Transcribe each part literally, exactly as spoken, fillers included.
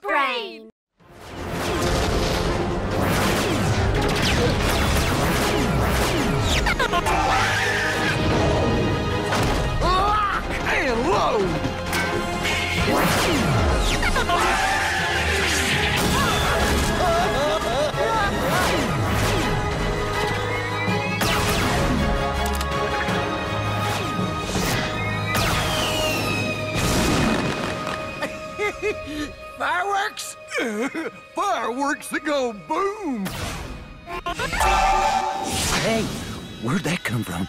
Cloud Brain! Lock and load! Fireworks? Fireworks that go boom! Hey, where'd that come from?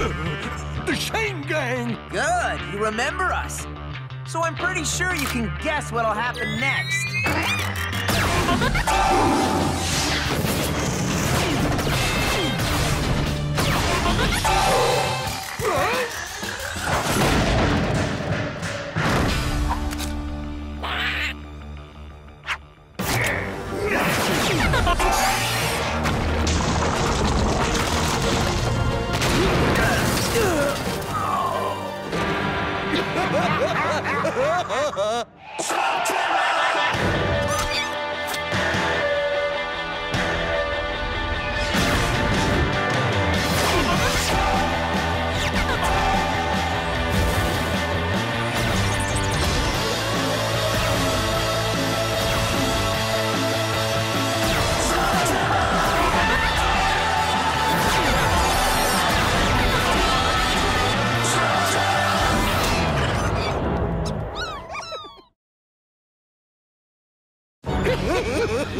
Uh, the Shane Gang! Good, you remember us. So I'm pretty sure you can guess what'll happen next. What?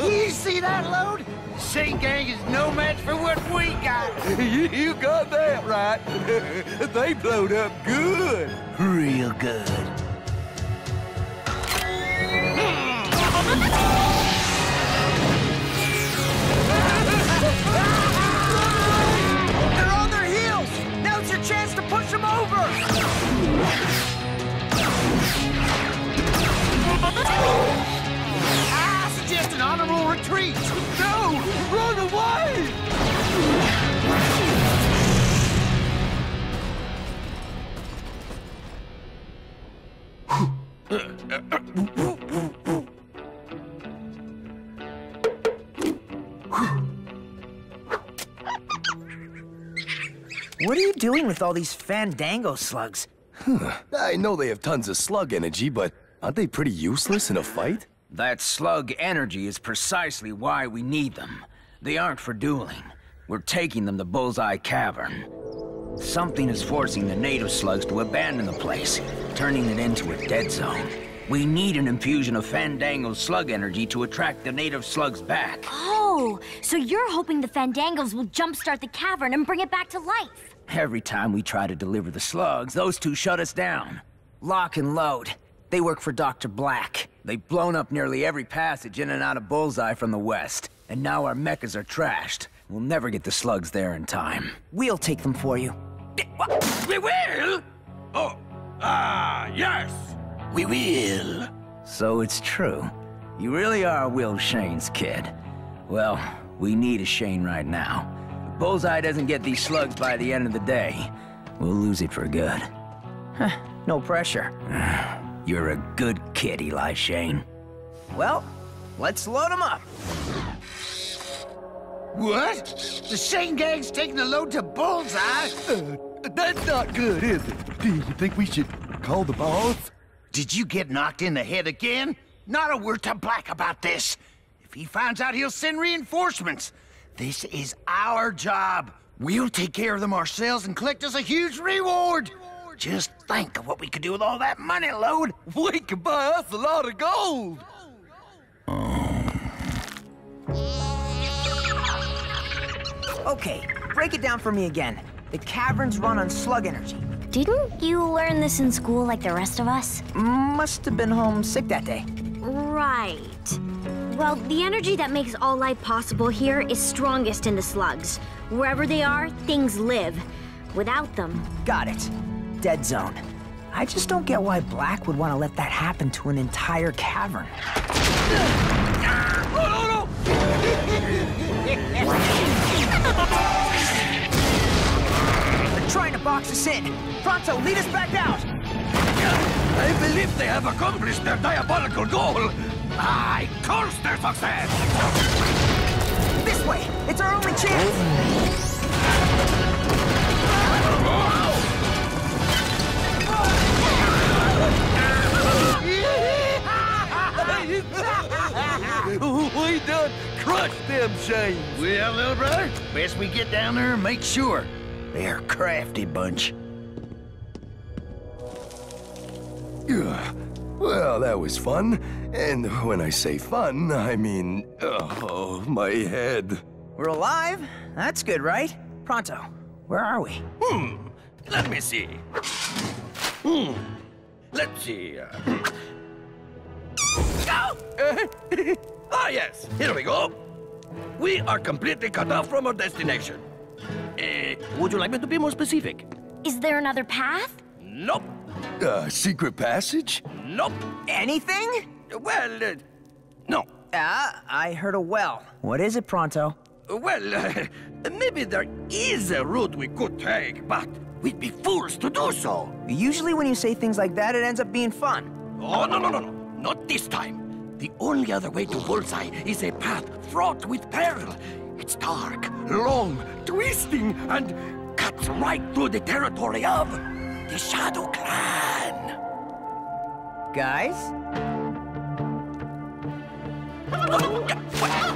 You see that load? Shane Gang is no match for what we got. You got that right. They blowed up good. Real good. They're on their heels. Now it's your chance to push them over. Just an honorable retreat! No! Run away! What are you doing with all these Fandango slugs? I know they have tons of slug energy, but aren't they pretty useless in a fight? That slug energy is precisely why we need them. They aren't for dueling. We're taking them to Bullseye Cavern. Something is forcing the native slugs to abandon the place, turning it into a dead zone. We need an infusion of Fandango's slug energy to attract the native slugs back. Oh, so you're hoping the Fandangos will jumpstart the cavern and bring it back to life. Every time we try to deliver the slugs, those two shut us down. Lock and load. They work for Doctor Blakk. They've blown up nearly every passage in and out of Bullseye from the west. And now our mechas are trashed. We'll never get the slugs there in time. We'll take them for you. We will? Oh, ah, uh, yes! We will. So it's true. You really are Will Shane's kid. Well, we need a Shane right now. If Bullseye doesn't get these slugs by the end of the day, we'll lose it for good. Huh, no pressure. You're a good kid, Eli Shane. Well, let's load them up. What? The Shane Gang's taking the load to Bullseye? Uh, that's not good, is it? Do you think we should call the boss? Did you get knocked in the head again? Not a word to Blakk about this. If he finds out, he'll send reinforcements. This is our job. We'll take care of them ourselves and collect us a huge reward. Just think of what we could do with all that money load. We could buy us a lot of gold. Okay, break it down for me again. The caverns run on slug energy. Didn't you learn this in school like the rest of us? Must have been home sick that day. Right. Well, the energy that makes all life possible here is strongest in the slugs. Wherever they are, things live. Without them. Got it. Dead zone. I just don't get why Blakk would want to let that happen to an entire cavern. Oh, no, no. They're trying to box us in. Pronto, lead us back out. I believe if they have accomplished their diabolical goal, I curse their success! This way! It's our only chance! We done crushed them, Shane! Well, little brother, best we get down there and make sure. They're a crafty bunch. Ugh. Well, that was fun. And when I say fun, I mean, oh, my head. We're alive? That's good, right? Pronto, where are we? Hmm, let me see. Hmm, let's see. Go! Ah, yes, here we go. We are completely cut off from our destination. Uh, would you like me to be more specific? Is there another path? Nope. Uh, secret passage? Nope. Anything? Well, uh, no. Ah, uh, I heard a well. What is it, Pronto? Well, uh, maybe there is a route we could take, but we'd be fools to do so. Usually when you say things like that, it ends up being fun. Oh, no, no, no, no. Not this time. The only other way to Bullseye is a path fraught with peril. It's dark, long, twisting, and cuts right through the territory of the Shadow Clan. Guys?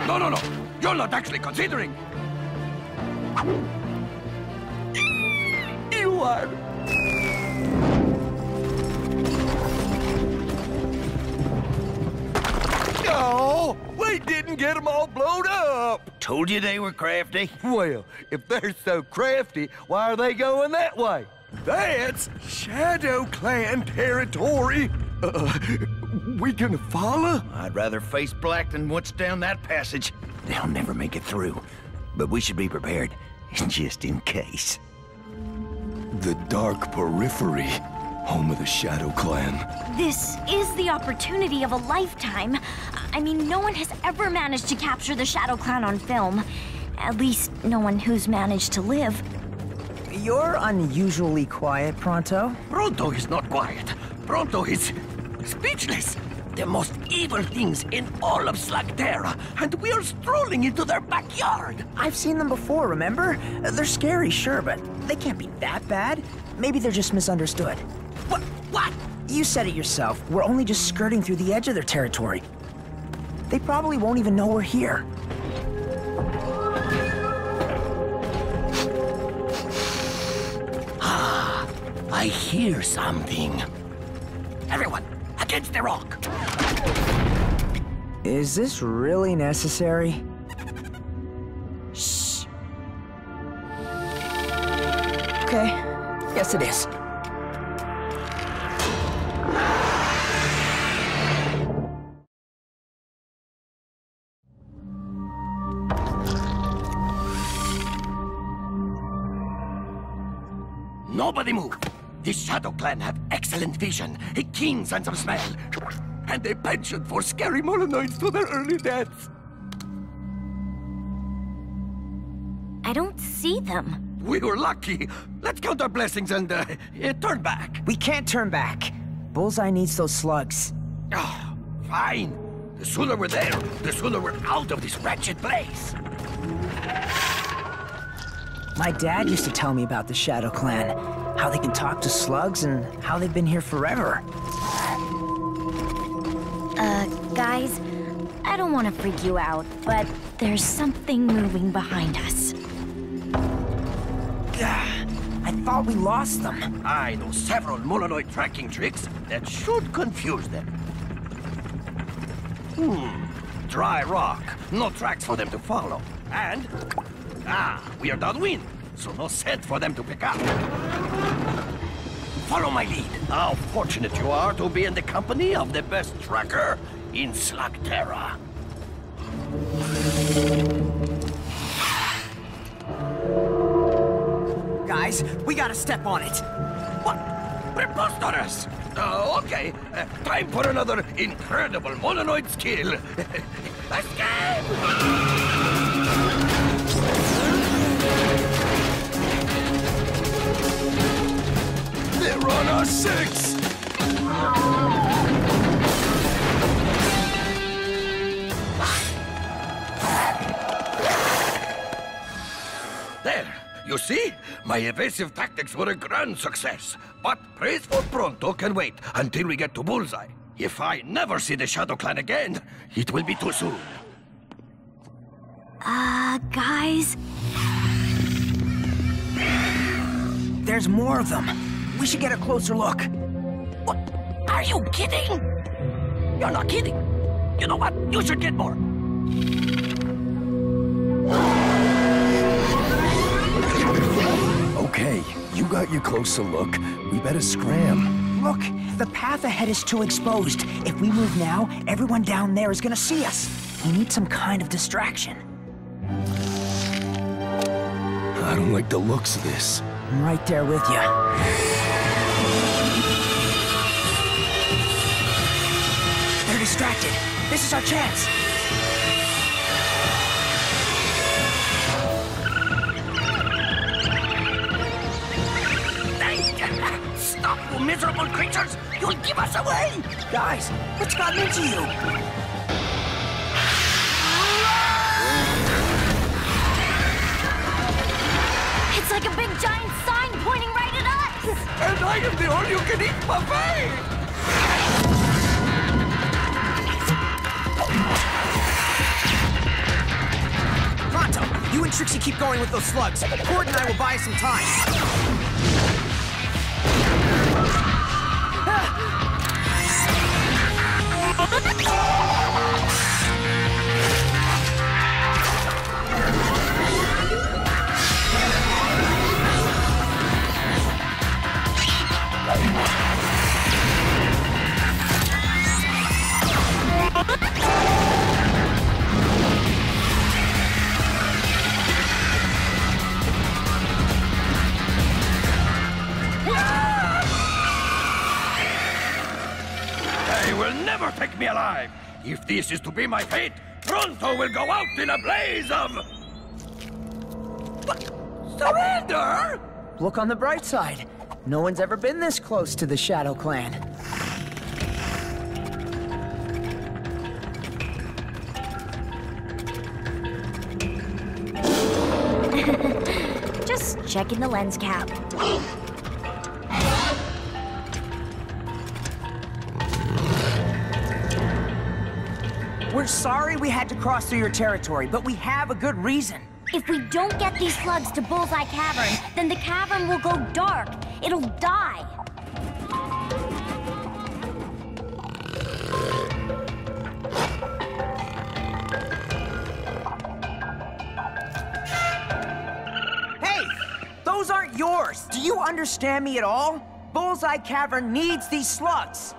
No, no, no. You're not actually considering. You are. No, we didn't get them all blown up. Told you they were crafty. Well, if they're so crafty, why are they going that way? That's Shadow Clan territory. Uh, we gonna follow? I'd rather face Blakk than what's down that passage. They'll never make it through, but we should be prepared, just in case. The dark periphery, home of the Shadow Clan. This is the opportunity of a lifetime. I mean, no one has ever managed to capture the Shadow Clan on film. At least, no one who's managed to live. You're unusually quiet, Pronto. Pronto is not quiet. Pronto is speechless. The most evil things in all of Slugterra, and we are strolling into their backyard. I've seen them before, remember? They're scary, sure, but they can't be that bad. Maybe they're just misunderstood. What? What? You said it yourself. We're only just skirting through the edge of their territory. They probably won't even know we're here. Ah, I hear something. Everyone, against the rock! Is this really necessary? Shh. Okay. Yes, it is. Nobody move. The Shadow Clan have excellent vision, a keen sense of smell, and a penchant for scary Molonoids to their early deaths. I don't see them. We were lucky. Let's count our blessings and uh, uh, turn back. We can't turn back. Bullseye needs those slugs. Oh, fine. The sooner we're there, the sooner we're out of this wretched place. My dad used to tell me about the Shadow Clan, how they can talk to slugs and how they've been here forever. Uh, guys, I don't want to freak you out, but there's something moving behind us. I thought we lost them. I know several Molonoid tracking tricks that should confuse them. Hmm, dry rock, no tracks for them to follow, and... Ah, we are downwind, so no scent for them to pick up. Follow my lead. How fortunate you are to be in the company of the best tracker in Slugterra. Guys, we gotta step on it. What? Preposterous! Uh, okay, uh, time for another incredible Molonoid skill. Escape! They're on our six! My evasive tactics were a grand success, but praise for Pronto can wait until we get to Bullseye. If I never see the Shadow Clan again, it will be too soon. Uh, guys? There's more of them. We should get a closer look. What? Are you kidding? You're not kidding. You know what? You should get more. Okay, you got your closer look. We better scram. Look, the path ahead is too exposed. If we move now, everyone down there is gonna see us. We need some kind of distraction. I don't like the looks of this. I'm right there with you. They're distracted. This is our chance. Stop, you miserable creatures! You'll give us away! Guys, what's gotten into you? It's like a big giant sign pointing right at us! And I am the all-you-can-eat buffet! Pronto, you and Trixie keep going with those slugs. Cord and I will buy some time. Take me alive! If this is to be my fate, Pronto will go out in a blaze of... But... surrender? Look on the bright side. No one's ever been this close to the Shadow Clan. Just checking the lens cap. We're sorry we had to cross through your territory, but we have a good reason. If we don't get these slugs to Bullseye Cavern, then the cavern will go dark. It'll die. Hey! Those aren't yours! Do you understand me at all? Bullseye Cavern needs these slugs.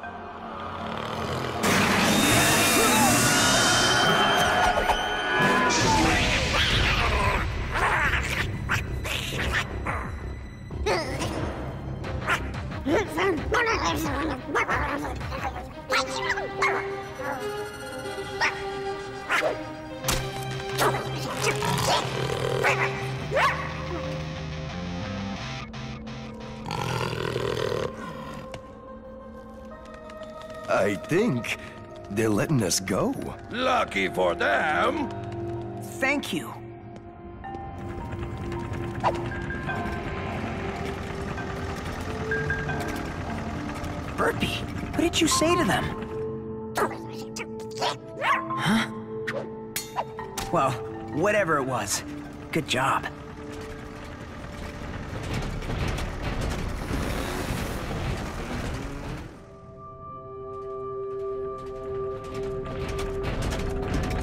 I think they're letting us go. Lucky for them. Thank you. Burpee, what did you say to them? Huh? Well, whatever it was, good job.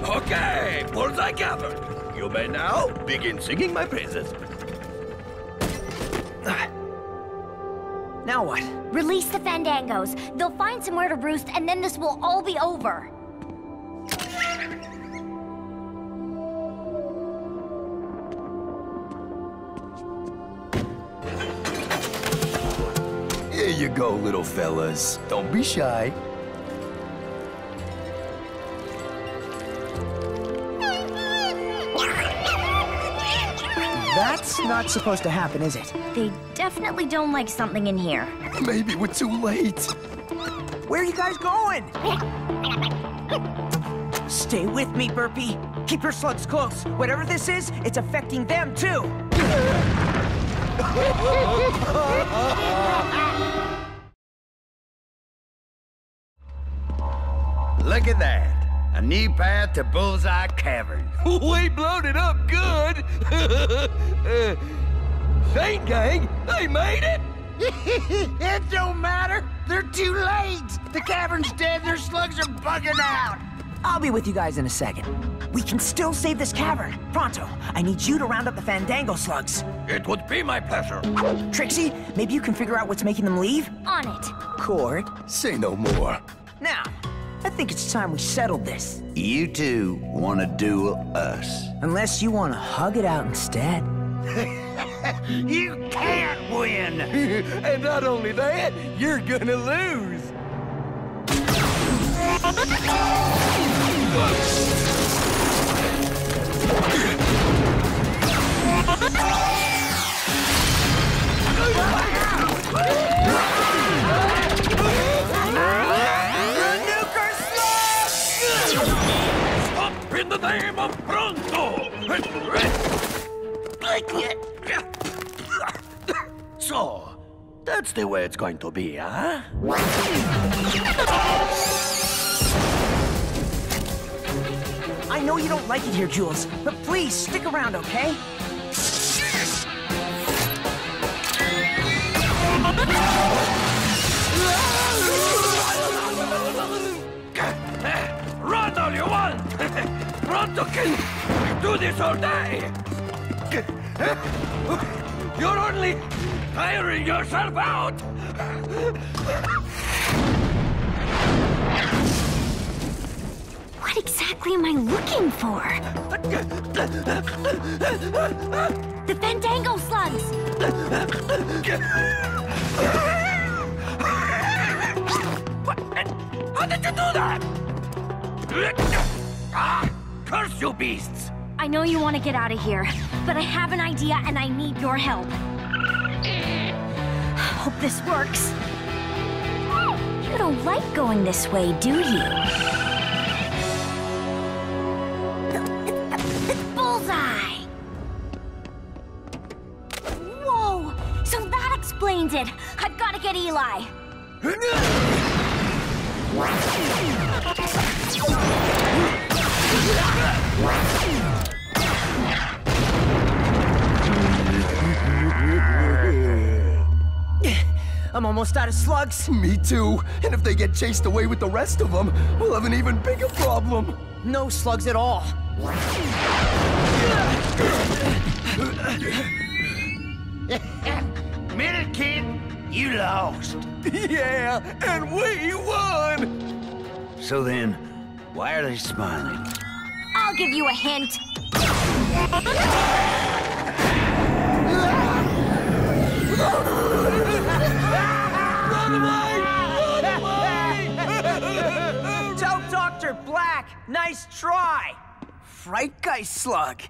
Okay, Bullseye Cavern, you may now begin singing my praises. Now what? Release the Fandangos. They'll find somewhere to roost, and then this will all be over. Here you go, little fellas. Don't be shy. That's not supposed to happen, is it? They definitely don't like something in here. Maybe we're too late. Where are you guys going? Stay with me, Burpee. Keep your slugs close. Whatever this is, it's affecting them, too. Look at that. A new path to Bullseye Cavern. We blowed it up good. uh, Shane Gang, they made it? It don't matter. They're too late. The cavern's dead. Their slugs are bugging out. I'll be with you guys in a second. We can still save this cavern. Pronto, I need you to round up the Fandango slugs. It would be my pleasure. Trixie, maybe you can figure out what's making them leave? On it. Cord. Say no more. Now, I think it's time we settled this. You two want to duel us. Unless you want to hug it out instead. You can't win! And not only that, you're gonna lose! Nuker Slug! Up in the name of Pronto! So, that's the way it's going to be, huh? I know you don't like it here, Jules, but please stick around, okay? Run all you want! Pronto can do this all day! You're only tiring yourself out! What exactly am I looking for? The Fandango slugs! What? How did you do that? Ah, curse you beasts! I know you want to get out of here, but I have an idea and I need your help. Hope this works. You don't like going this way, do you? Bullseye! Whoa! So that explains it! I've got to get Eli. I'm almost out of slugs. Me too. And if they get chased away with the rest of them, we'll have an even bigger problem. No slugs at all. Minute, kid. You lost. Yeah, and we won. So then, why are they smiling? I'll give you a hint. Tell Doctor Blakk, nice try. Fright guy slug.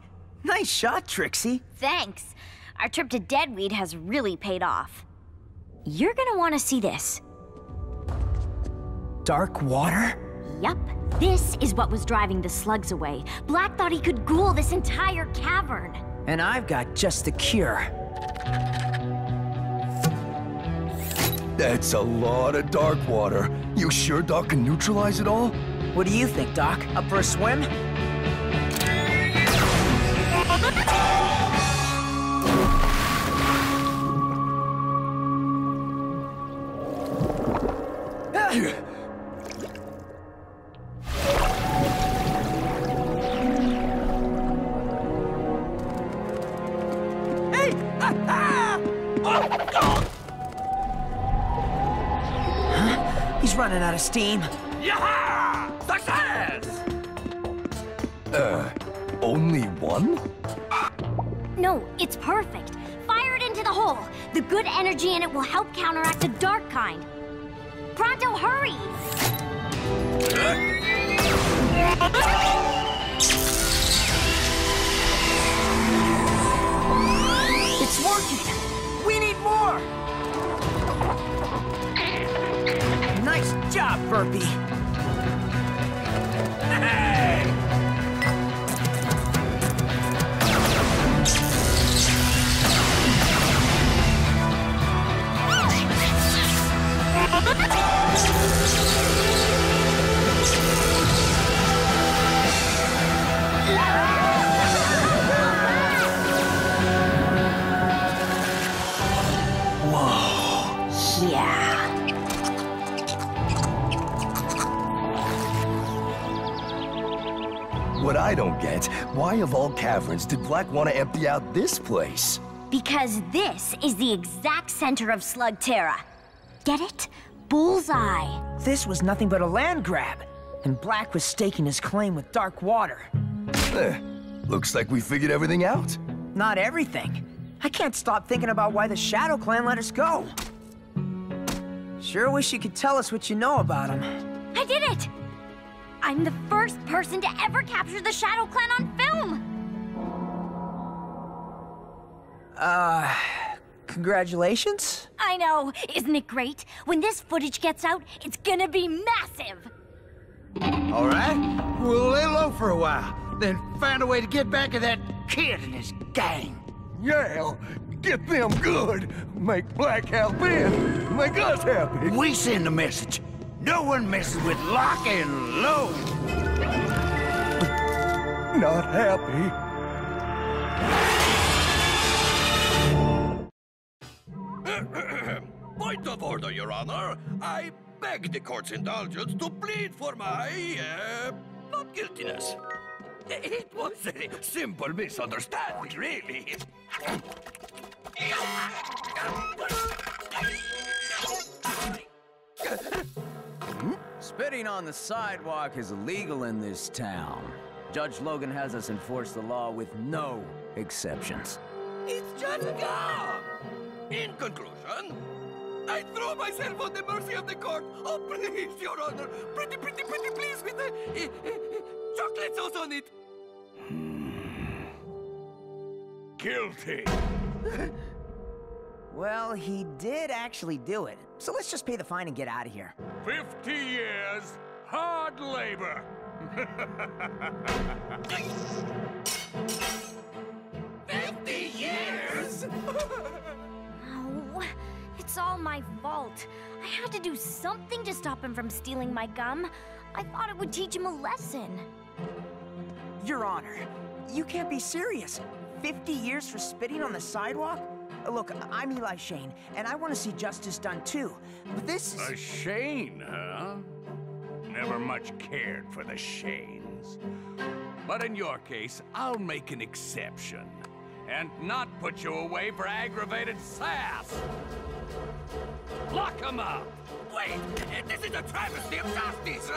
Nice shot, Trixie. Thanks. Our trip to Deadweed has really paid off. You're gonna want to see this. Dark water? Yep. This is what was driving the slugs away. Blakk thought he could ghoul this entire cavern. And I've got just the cure. That's a lot of dark water. You sure Doc can neutralize it all? What do you think, Doc? Up for a swim? Running out of steam. Yeah! Success! Uh, only one? No, it's perfect. Fire it into the hole. The good energy in it will help counteract the dark kind. Pronto, hurry! It's working! We need more! Nice job, Burpee! Hey! what I don't get. Why of all caverns did Blakk want to empty out this place? Because this is the exact center of Slugterra. Get it? Bullseye. This was nothing but a land grab, and Blakk was staking his claim with dark water. Eh, looks like we figured everything out. Not everything. I can't stop thinking about why the Shadow Clan let us go. Sure wish you could tell us what you know about them. I did it! I'm the first person to ever capture the Shadow Clan on film! Uh... Congratulations? I know. Isn't it great? When this footage gets out, it's gonna be massive! Alright, we'll lay low for a while, then find a way to get back at that kid and his gang. Yeah, get them good. Make Blakk happy and make us happy. We send a message. No one messes with lock and load. Not happy. Point of order, Your Honor. I beg the court's indulgence to plead for my, uh, not guiltiness. It was a simple misunderstanding, really. Spitting on the sidewalk is illegal in this town. Judge Logan has us enforce the law with no exceptions. It's just gone! In conclusion, I throw myself on the mercy of the court. Oh, please, Your Honor. Pretty, pretty, pretty, please, with the eh, eh, chocolate sauce on it. Guilty. Well, he did actually do it. So let's just pay the fine and get out of here. Fifty years, hard labor. Fifty years? Oh, it's all my fault. I had to do something to stop him from stealing my gum. I thought it would teach him a lesson. Your Honor, you can't be serious. Fifty years for spitting on the sidewalk? Look, I'm Eli Shane, and I want to see justice done too. But this is... A Shane, huh? Never much cared for the Shanes. But in your case, I'll make an exception. And not put you away for aggravated sass! Lock him up! Wait! This is a travesty of justice!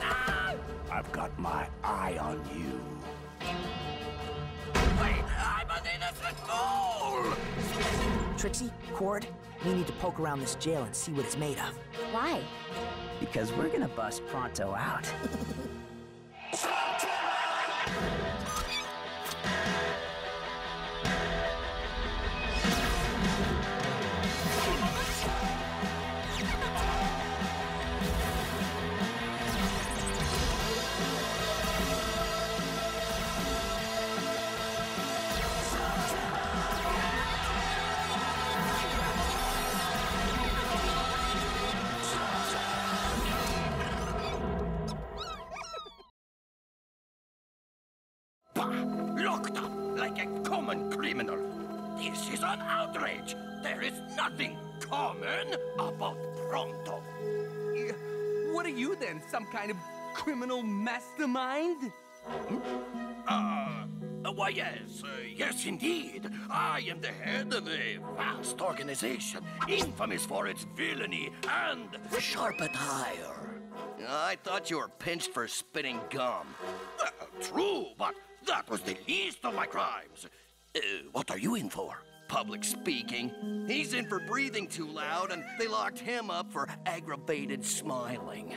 Ah! I've got my eye on you. Wait! I'm an innocent fool! Trixie, Cord, we need to poke around this jail and see what it's made of. Why? Because we're gonna bust Pronto out. Locked up like a common criminal. This is an outrage. There is nothing common about Pronto. What are you then, some kind of criminal mastermind? Ah, hmm? uh, why yes, uh, yes indeed. I am the head of a vast organization, infamous for its villainy and sharp attire. I thought you were pinched for spitting gum. Uh, true, but that was the least of my crimes. Uh, what are you in for? Public speaking. He's in for breathing too loud, and they locked him up for aggravated smiling.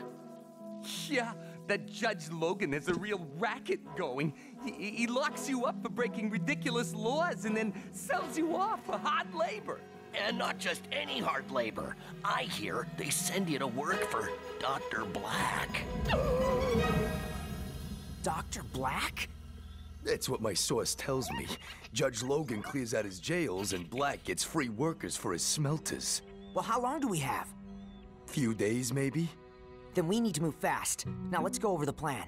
Yeah, that Judge Logan has a real racket going. He, he locks you up for breaking ridiculous laws and then sells you off for hard labor. And not just any hard labor. I hear they send you to work for Doctor Blakk. Doctor Blakk? That's what my source tells me. Judge Logan clears out his jails and Blakk gets free workers for his smelters. Well, how long do we have? Few days, maybe. Then we need to move fast. Now let's go over the plan.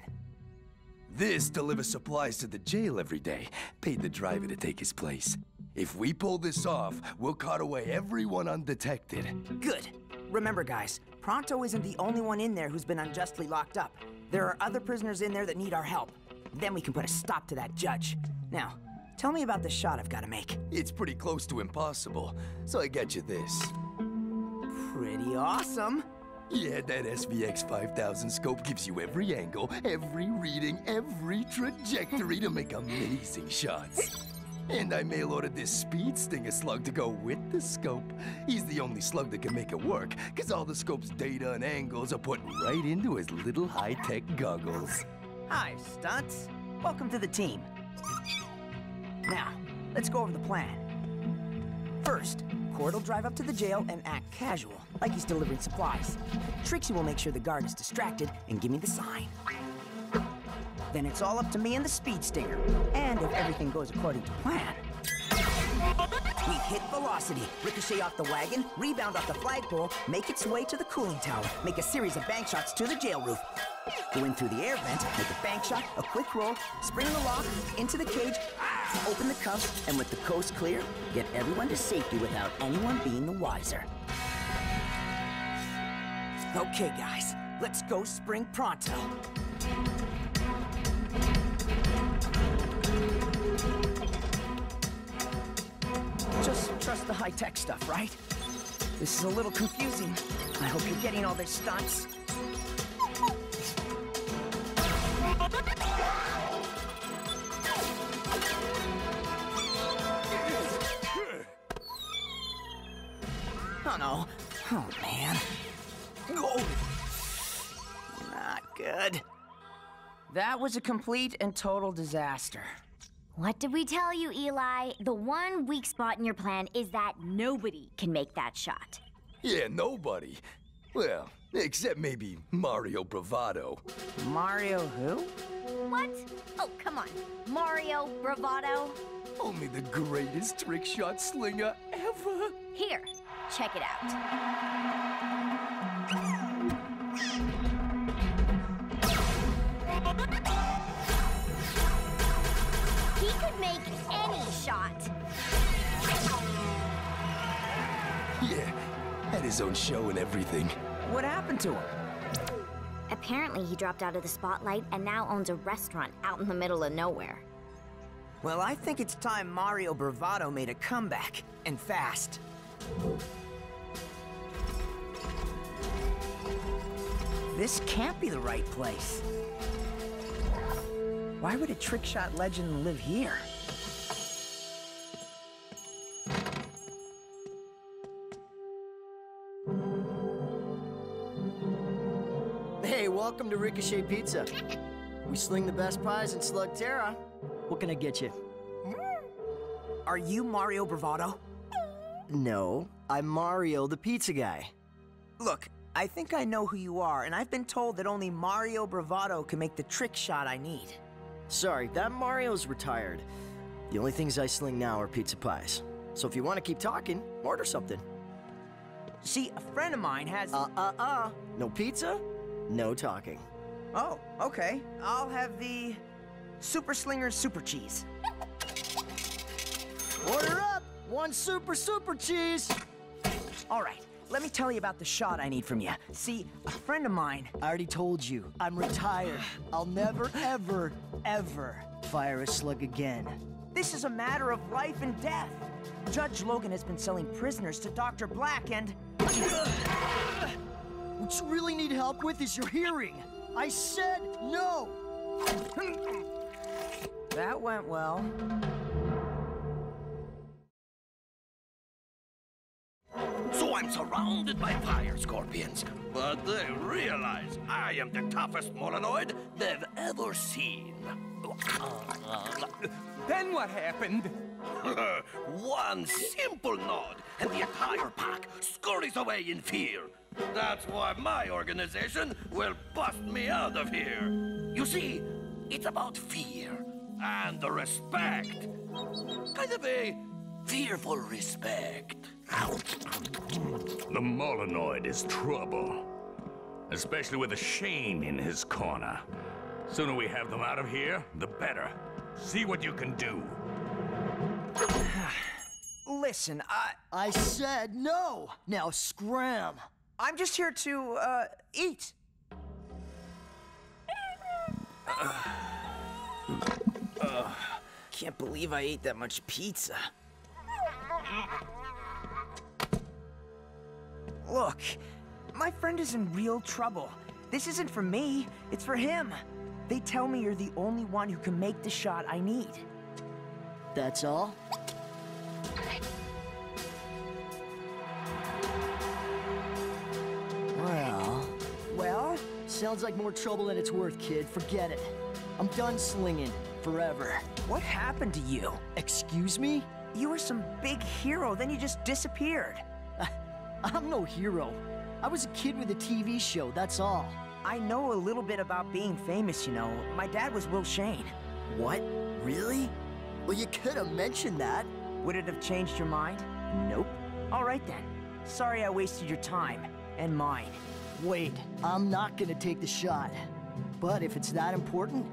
This delivers supplies to the jail every day. Paid the driver to take his place. If we pull this off, we'll cart away everyone undetected. Good. Remember, guys, Pronto isn't the only one in there who's been unjustly locked up. There are other prisoners in there that need our help. Then we can put a stop to that judge. Now, tell me about the shot I've got to make. It's pretty close to impossible, so I got you this. Pretty awesome. Yeah, that S V X five thousand scope gives you every angle, every reading, every trajectory to make amazing shots. And I mail ordered this Speed Stinger slug to go with the scope. He's the only slug that can make it work, because all the scope's data and angles are put right into his little high-tech goggles. Hi, Stunts. Welcome to the team. Now, let's go over the plan. First, Cord will drive up to the jail and act casual, like he's delivering supplies. Trixie will make sure the guard is distracted and give me the sign. Then it's all up to me and the Speed Stinger. And if everything goes according to plan, we hit velocity, ricochet off the wagon, rebound off the flagpole, make its way to the cooling tower, make a series of bank shots to the jail roof, go in through the air vent, make a bank shot, a quick roll, spring the lock, into the cage, open the cuff, and with the coast clear, get everyone to safety without anyone being the wiser. Okay, guys, let's go spring pronto. Just trust the high-tech stuff, right? This is a little confusing. I hope you're getting all their stunts. Oh no. Oh man. Oh. Not good. That was a complete and total disaster. What did we tell you, Eli? The one weak spot in your plan is that nobody can make that shot. Yeah, nobody. Well, except maybe Mario Bravado. Mario who? What? Oh, come on. Mario Bravado. Only the greatest trick shot slinger ever. Here, check it out. He could make any shot. Yeah, had his own show and everything. What happened to him? Apparently he dropped out of the spotlight and now owns a restaurant out in the middle of nowhere. Well, I think it's time Mario Bravado made a comeback, and fast. This can't be the right place. Why would a trick shot legend live here? Hey, welcome to Ricochet Pizza. We sling the best pies in Slugterra. What can I get you? Are you Mario Bravado? No, I'm Mario the pizza guy. Look, I think I know who you are, and I've been told that only Mario Bravado can make the trick shot I need. Sorry, that Mario's retired. The only things I sling now are pizza pies. So if you want to keep talking, order something. See, a friend of mine has... Uh-uh-uh. No pizza, no talking. Oh, okay. I'll have the Super Slinger Super Cheese. Order up! One Super Super Cheese! All right, let me tell you about the shot I need from you. See, a friend of mine... I already told you, I'm retired. I'll never, ever... ever fire a slug again. This is a matter of life and death. Judge Logan has been selling prisoners to Doctor Blakk and... What you really need help with is your hearing. I said no! That went well. So I'm surrounded by fire scorpions, but they realize I am the toughest Molonoid they've ever seen. Then what happened? One simple nod, and the entire pack scurries away in fear. That's why my organization will bust me out of here. You see, it's about fear and the respect. Kind of a fearful respect. The Molonoid is trouble, especially with a Shane in his corner. Sooner we have them out of here, the better. See what you can do. Listen, I... I said no! Now scram! I'm just here to, uh, eat. can't believe I ate that much pizza. Look, my friend is in real trouble. This isn't for me, it's for him. They tell me you're the only one who can make the shot I need. That's all? Well... Well? Sounds like more trouble than it's worth, kid. Forget it. I'm done slinging. Forever. What happened to you? Excuse me? You were some big hero, then you just disappeared. I'm no hero. I was a kid with a T V show, that's all. I know a little bit about being famous, you know. My dad was Will Shane. What? Really? Well, you could have mentioned that. Would it have changed your mind? Nope. All right then. Sorry I wasted your time. And mine. Wait, I'm not gonna take the shot. But if it's that important,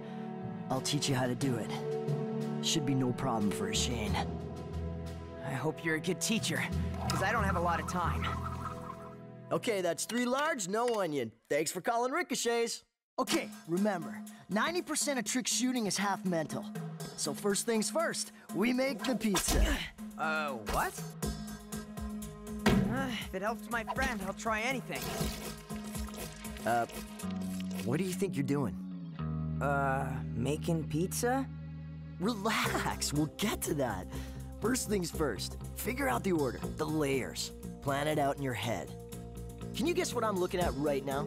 I'll teach you how to do it. Should be no problem for a Shane. I hope you're a good teacher, because I don't have a lot of time. Okay, that's three large, no onion. Thanks for calling Ricochets. Okay, remember, ninety percent of trick shooting is half mental. So first things first, we make the pizza. Uh, what? Uh, if it helps my friend, I'll try anything. Uh, what do you think you're doing? Uh, making pizza? Relax, we'll get to that. First things first, figure out the order, the layers. Plan it out in your head. Can you guess what I'm looking at right now?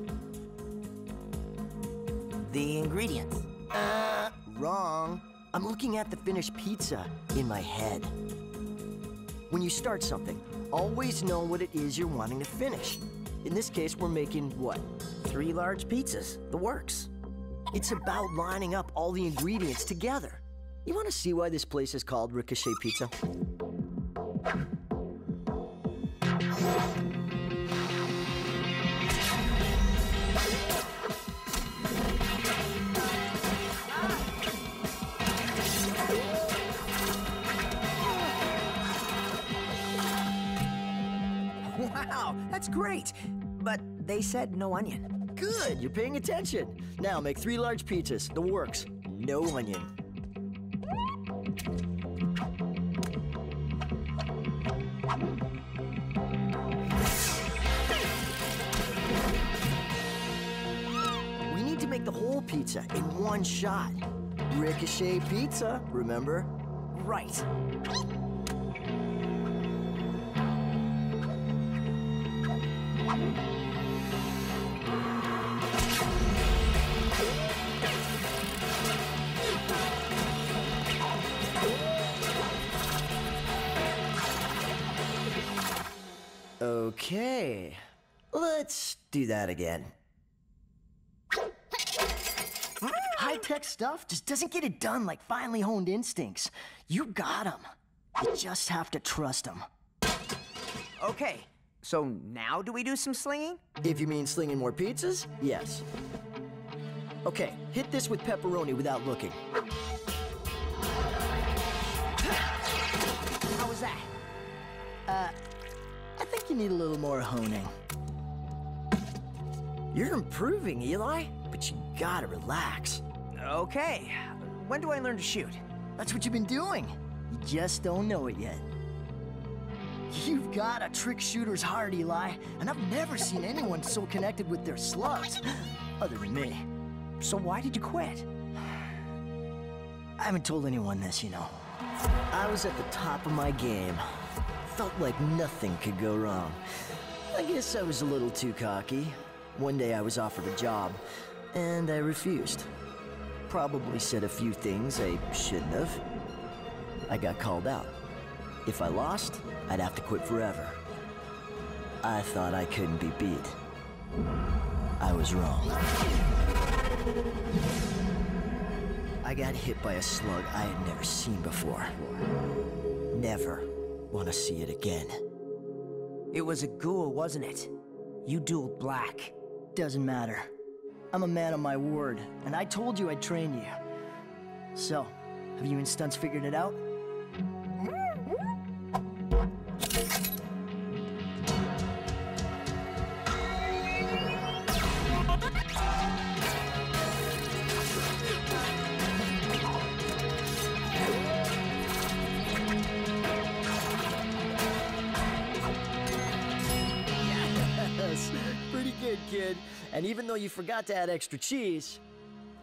The ingredients. Uh, wrong. I'm looking at the finished pizza in my head. When you start something, always know what it is you're wanting to finish. In this case, we're making what? Three large pizzas, the works. It's about lining up all the ingredients together. You want to see why this place is called Ricochet Pizza? Wow, that's great! But they said no onion. Good, you're paying attention. Now make three large pizzas, the works, no onion. We need to make the whole pizza in one shot. Ricochet Pizza, remember? Right. Okay, let's do that again. High-tech stuff just doesn't get it done like finely honed instincts. You got them. You just have to trust them. Okay, so now do we do some slinging? If you mean slinging more pizzas, yes. Okay, hit this with pepperoni without looking. How was that? Uh... I think you need a little more honing. You're improving, Eli, but you gotta relax. Okay, when do I learn to shoot? That's what you've been doing. You just don't know it yet. You've got a trick shooter's heart, Eli, and I've never seen anyone so connected with their slugs, other than me. So why did you quit? I haven't told anyone this, you know. I was at the top of my game. Felt like nothing could go wrong. I guess I was a little too cocky. One day I was offered a job, and I refused. Probably said a few things I shouldn't have. I got called out. If I lost, I'd have to quit forever. I thought I couldn't be beat. I was wrong. I got hit by a slug I had never seen before. Never. Want to see it again. It was a ghoul, wasn't it? You dueled Blakk. Doesn't matter. I'm a man of my word, and I told you I'd train you. So, have you and Stunts figured it out? kid. And even though you forgot to add extra cheese,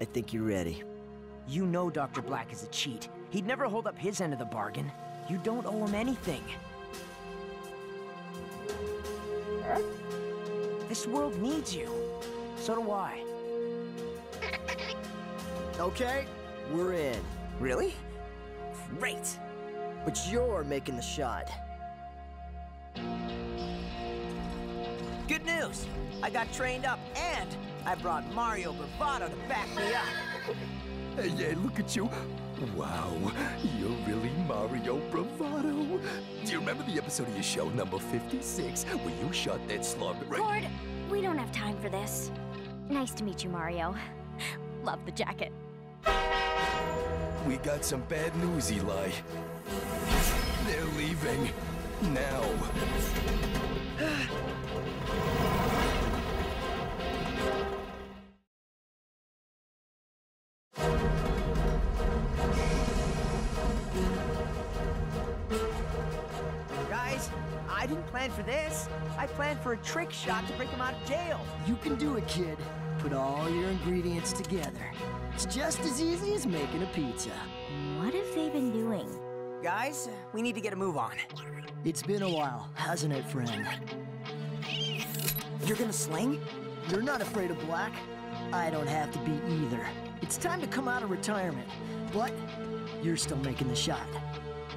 I think you're ready. You know Doctor Blakk is a cheat. He'd never hold up his end of the bargain. You don't owe him anything. Huh? This world needs you. So do I. Okay, we're in. Really? Great. But you're making the shot. Good news! I got trained up, and I brought Mario Bravado to back me up. Hey, hey, look at you. Wow, you're really Mario Bravado. Do you remember the episode of your show, number fifty-six, where you shot that slug right... Cord, we don't have time for this. Nice to meet you, Mario. Love the jacket. We got some bad news, Eli. They're leaving. Now. Guys, I didn't plan for this. I planned for a trick shot to break him out of jail. You can do it, kid. Put all your ingredients together. It's just as easy as making a pizza. What have they been doing? Guys, we need to get a move on. It's been a while, hasn't it, friend? You're gonna sling? You're not afraid of Blakk. I don't have to be either. It's time to come out of retirement, but you're still making the shot.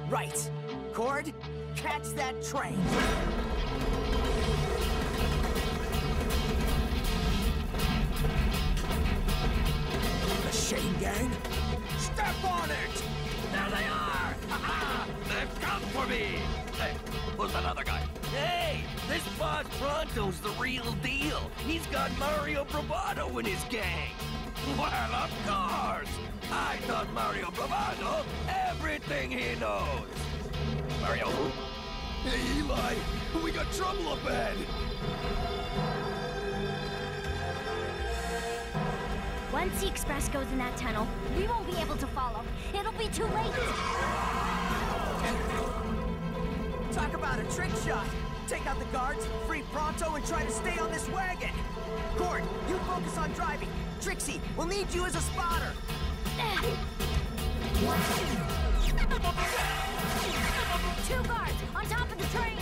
Right. Cord, catch that train. Shane Gang? Step on it! There they are! Ha-ha! They've come for me! Hey, who's that other guy? Hey! This Bod Pronto's the real deal! He's got Mario Bravado in his gang! Well, of course! I taught Mario Bravado everything he knows! Mario who? Hey, Eli! We got trouble up ahead! Once the express goes in that tunnel, we won't be able to follow. It'll be too late. Talk about a trick shot. Take out the guards, free Pronto, and try to stay on this wagon. Cord, you focus on driving. Trixie, we'll need you as a spotter. Two guards on top of the train.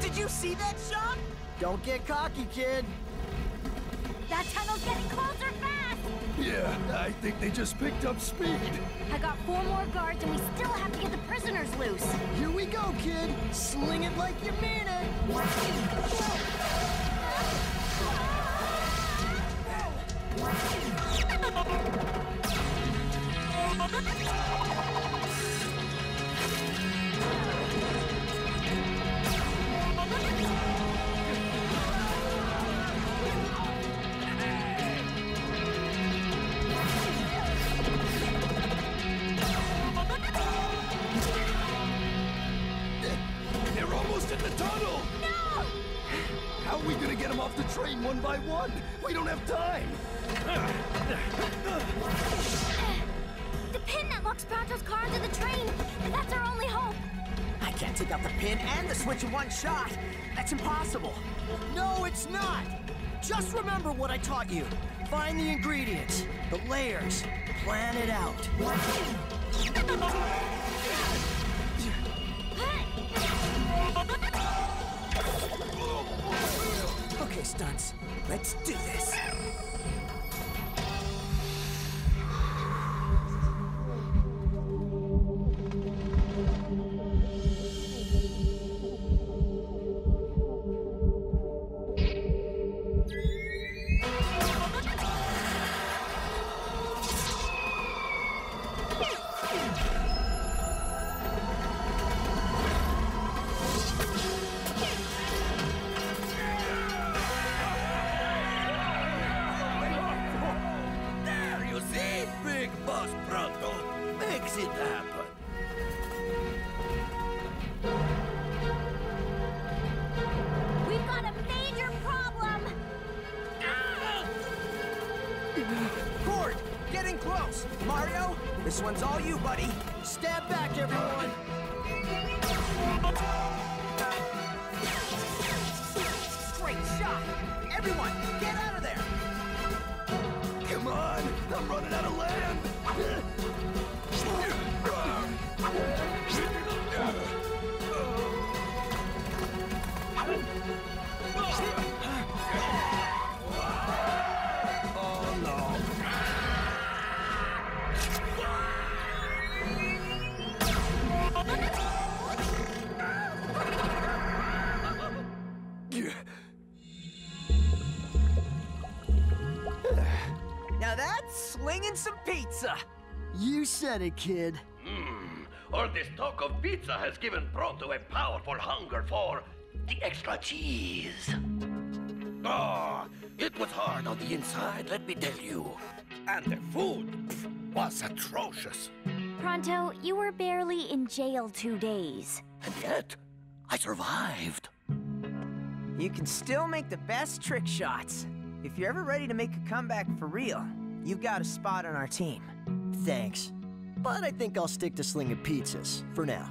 Did you see that shot? Don't get cocky, kid. That tunnel's getting closer fast! Yeah, I think they just picked up speed. I got four more guards and we still have to get the prisoners loose. Here we go, kid. Sling it like you mean it. One by one! We don't have time! The pin that locks Pronto's car to the train! That's our only hope! I can't take out the pin and the switch in one shot! That's impossible! No, it's not! Just remember what I taught you! Find the ingredients, the layers, plan it out! Okay, stunts. Let's do this. Chris, Mario, this one's all you, buddy. Stand back, everyone. Great shot. Everyone, get out of there. Come on, I'm running out of land. Oh no. Now that's slinging some pizza. You said it, kid. Mm. All this talk of pizza has given Pronto a powerful hunger for the extra cheese. Oh, it was hard on the inside, let me tell you. And the food pff, was atrocious. Pronto, you were barely in jail two days. And yet, I survived. You can still make the best trick shots. If you're ever ready to make a comeback for real, you've got a spot on our team. Thanks. But I think I'll stick to slinging pizzas, for now.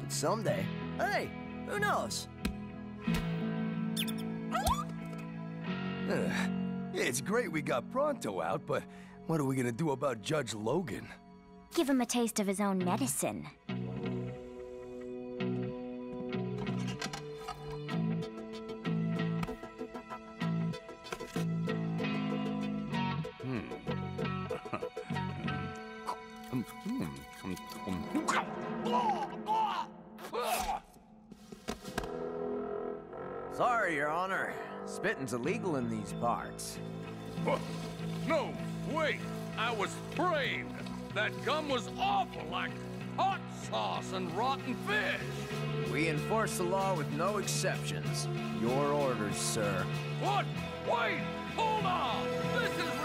But someday, hey, who knows? Uh, it's great we got Pronto out, but what are we gonna do about Judge Logan? Give him a taste of his own medicine. Sorry, Your Honor. Spitting's illegal in these parts. But, no, wait. I was brave. That gum was awful, like hot sauce and rotten fish. We enforce the law with no exceptions. Your orders, sir. What? Wait! Hold on! This is